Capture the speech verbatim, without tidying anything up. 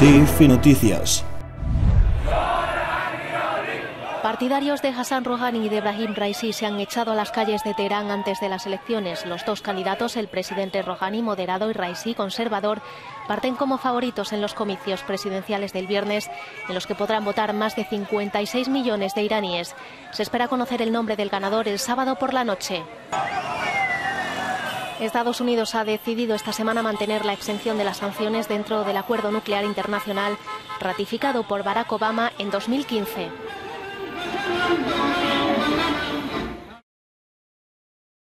D I F I Noticias. Partidarios de Hassan Rouhani y de Ibrahim Raisi se han echado a las calles de Teherán antes de las elecciones. Los dos candidatos, el presidente Rouhani, moderado, y Raisi, conservador, parten como favoritos en los comicios presidenciales del viernes, en los que podrán votar más de cincuenta y seis millones de iraníes. Se espera conocer el nombre del ganador el sábado por la noche. Estados Unidos ha decidido esta semana mantener la exención de las sanciones dentro del Acuerdo Nuclear Internacional ratificado por Barack Obama en dos mil quince.